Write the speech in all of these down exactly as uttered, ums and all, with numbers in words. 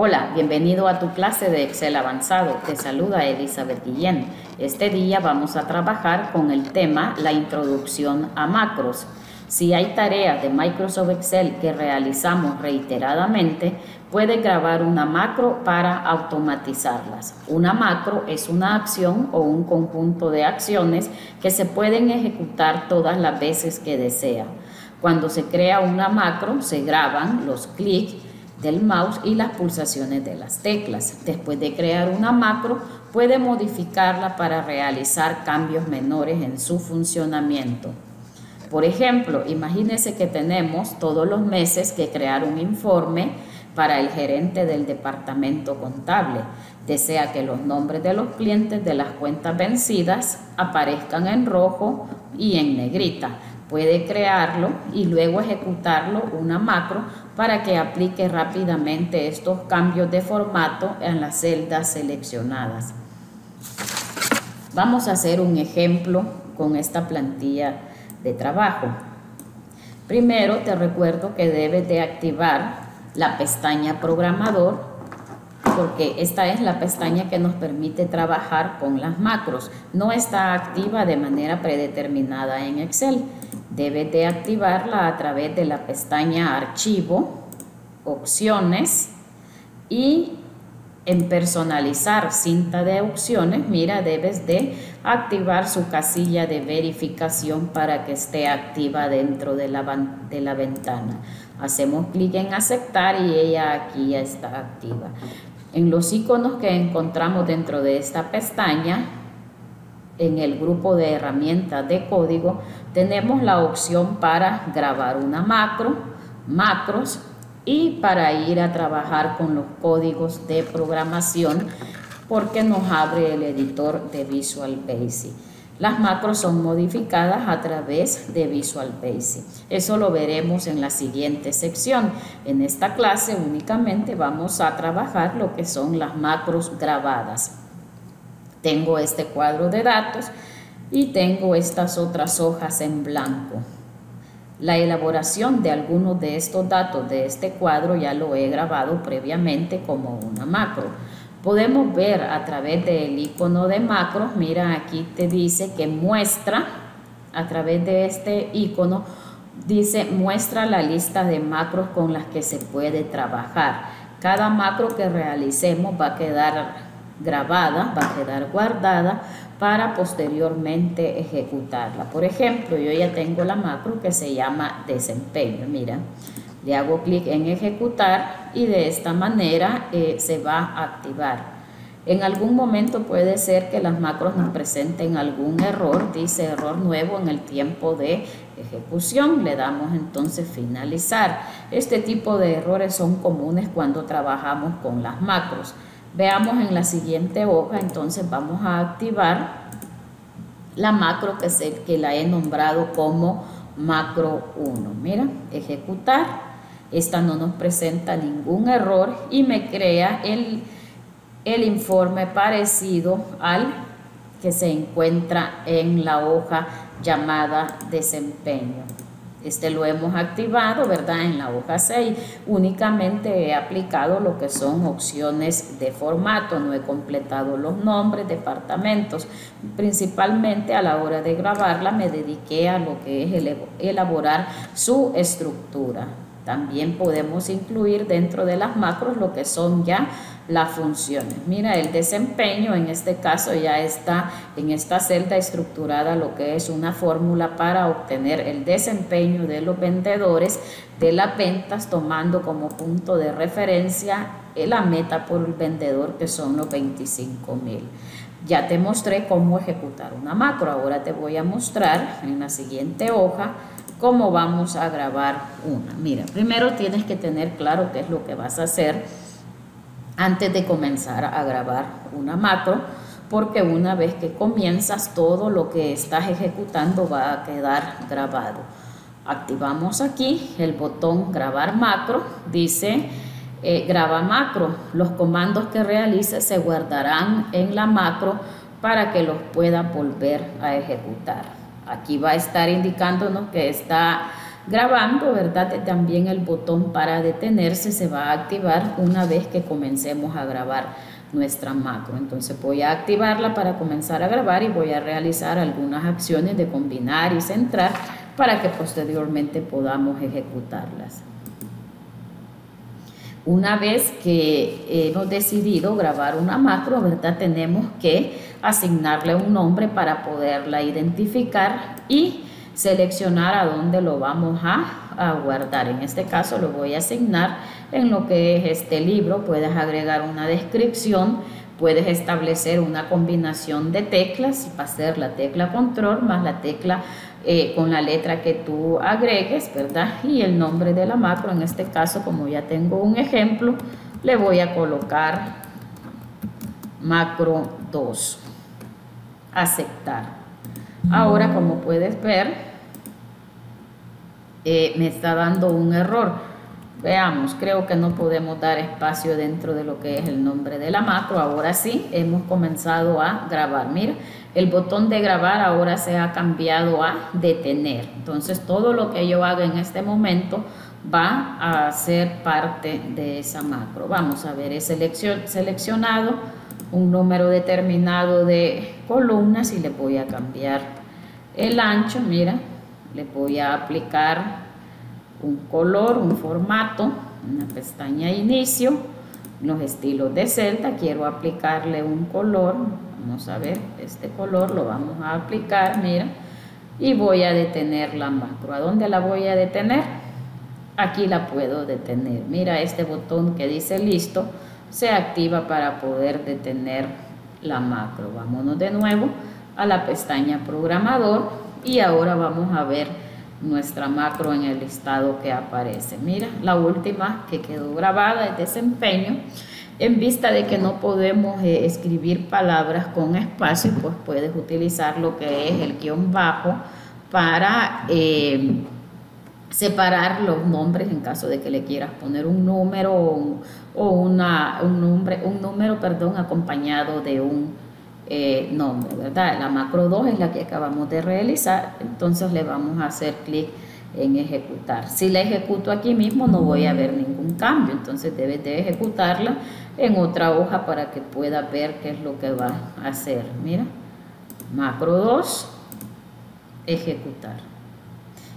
Hola, bienvenido a tu clase de Excel avanzado. Te saluda Elizabeth Guillén. Este día vamos a trabajar con el tema la introducción a macros. Si hay tareas de Microsoft Excel que realizamos reiteradamente, puedes grabar una macro para automatizarlas. Una macro es una acción o un conjunto de acciones que se pueden ejecutar todas las veces que desea. Cuando se crea una macro, se graban los clics del mouse y las pulsaciones de las teclas. Después de crear una macro, puede modificarla para realizar cambios menores en su funcionamiento. Por ejemplo, imagínese que tenemos todos los meses que crear un informe para el gerente del departamento contable. Desea que los nombres de los clientes de las cuentas vencidas aparezcan en rojo y en negrita. Puede crearlo y luego ejecutarlo una macro para que aplique rápidamente estos cambios de formato en las celdas seleccionadas. Vamos a hacer un ejemplo con esta plantilla de trabajo. Primero te recuerdo que debes de activar la pestaña programador, porque esta es la pestaña que nos permite trabajar con las macros. No está activa de manera predeterminada en Excel. Debes de activarla a través de la pestaña Archivo, Opciones y en Personalizar cinta de opciones. Mira, debes de activar su casilla de verificación para que esté activa dentro de la, de la ventana. Hacemos clic en Aceptar y ella aquí ya está activa. En los iconos que encontramos dentro de esta pestaña, en el grupo de herramientas de código, tenemos la opción para grabar una macro, macros y para ir a trabajar con los códigos de programación, porque nos abre el editor de Visual Basic. Las macros son modificadas a través de Visual Basic. Eso lo veremos en la siguiente sección. En esta clase únicamente vamos a trabajar lo que son las macros grabadas. Tengo este cuadro de datos y tengo estas otras hojas en blanco. La elaboración de algunos de estos datos de este cuadro ya lo he grabado previamente como una macro. Podemos ver a través del icono de macros, mira, aquí te dice que muestra, a través de este icono, dice muestra la lista de macros con las que se puede trabajar. Cada macro que realicemos va a quedar grabada, va a quedar guardada para posteriormente ejecutarla. Por ejemplo, yo ya tengo la macro que se llama desempeño. Mira, le hago clic en ejecutar y de esta manera eh, se va a activar. En algún momento puede ser que las macros nos presenten algún error, dice error nuevo en el tiempo de ejecución. Le damos entonces finalizar. Este tipo de errores son comunes cuando trabajamos con las macros. Veamos en la siguiente hoja, entonces vamos a activar la macro que, se, que la he nombrado como macro uno. Mira, ejecutar. Esta no nos presenta ningún error y me crea el, el informe parecido al que se encuentra en la hoja llamada desempeño. Este lo hemos activado, ¿verdad? En la hoja seis. Únicamente he aplicado lo que son opciones de formato. No he completado los nombres, departamentos. Principalmente a la hora de grabarla me dediqué a lo que es elaborar su estructura. También podemos incluir dentro de las macros lo que son ya las funciones. Mira, el desempeño en este caso ya está en esta celda estructurada lo que es una fórmula para obtener el desempeño de los vendedores de las ventas, tomando como punto de referencia la meta por el vendedor, que son los veinticinco mil. Ya te mostré cómo ejecutar una macro. Ahora te voy a mostrar en la siguiente hoja cómo vamos a grabar una. Mira, primero tienes que tener claro qué es lo que vas a hacer antes de comenzar a grabar una macro, porque una vez que comienzas, todo lo que estás ejecutando va a quedar grabado. Activamos aquí el botón grabar macro, dice eh, graba macro. Los comandos que realices se guardarán en la macro para que los pueda volver a ejecutar. Aquí va a estar indicándonos que está grabando, ¿verdad? También el botón para detenerse se va a activar una vez que comencemos a grabar nuestra macro. Entonces voy a activarla para comenzar a grabar y voy a realizar algunas acciones de combinar y centrar para que posteriormente podamos ejecutarlas. Una vez que hemos decidido grabar una macro, ¿verdad? Tenemos que asignarle un nombre para poderla identificar y seleccionar a dónde lo vamos a, a guardar. En este caso lo voy a asignar en lo que es este libro. Puedes agregar una descripción, puedes establecer una combinación de teclas, va a ser la tecla control más la tecla Eh, con la letra que tú agregues, ¿verdad? Y el nombre de la macro. En este caso, como ya tengo un ejemplo, le voy a colocar macro dos, aceptar. Ahora, como puedes ver, eh, me está dando un error. Veamos, creo que no podemos dar espacio dentro de lo que es el nombre de la macro. Ahora sí, hemos comenzado a grabar. Mira, el botón de grabar ahora se ha cambiado a detener. Entonces, todo lo que yo haga en este momento va a ser parte de esa macro. Vamos a ver, he seleccionado un número determinado de columnas y le voy a cambiar el ancho. Mira, le voy a aplicar un color, un formato, una pestaña inicio, los estilos de celda. Quiero aplicarle un color, vamos a ver, este color lo vamos a aplicar, mira, y voy a detener la macro. ¿A dónde la voy a detener? Aquí la puedo detener. Mira, este botón que dice listo se activa para poder detener la macro. Vámonos de nuevo a la pestaña programador y ahora vamos a ver nuestra macro en el listado que aparece. Mira, la última que quedó grabada es desempeño. En vista de que no podemos eh, escribir palabras con espacio, pues puedes utilizar lo que es el guión bajo para eh, separar los nombres en caso de que le quieras poner un número o, un, o una, un, nombre, un número perdón, acompañado de un Eh, nombre, ¿verdad? La macro dos es la que acabamos de realizar, entonces le vamos a hacer clic en ejecutar. Si la ejecuto aquí mismo no voy a ver ningún cambio, entonces debes de ejecutarla en otra hoja para que pueda ver qué es lo que va a hacer. Mira, macro dos, ejecutar.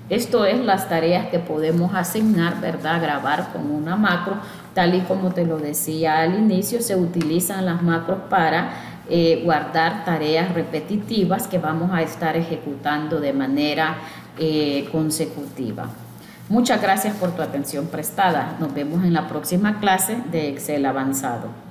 Esto es las tareas que podemos asignar, ¿verdad? Grabar con una macro. Tal y como te lo decía al inicio, se utilizan las macros para Eh, guardar tareas repetitivas que vamos a estar ejecutando de manera eh, consecutiva. Muchas gracias por tu atención prestada. Nos vemos en la próxima clase de Excel avanzado.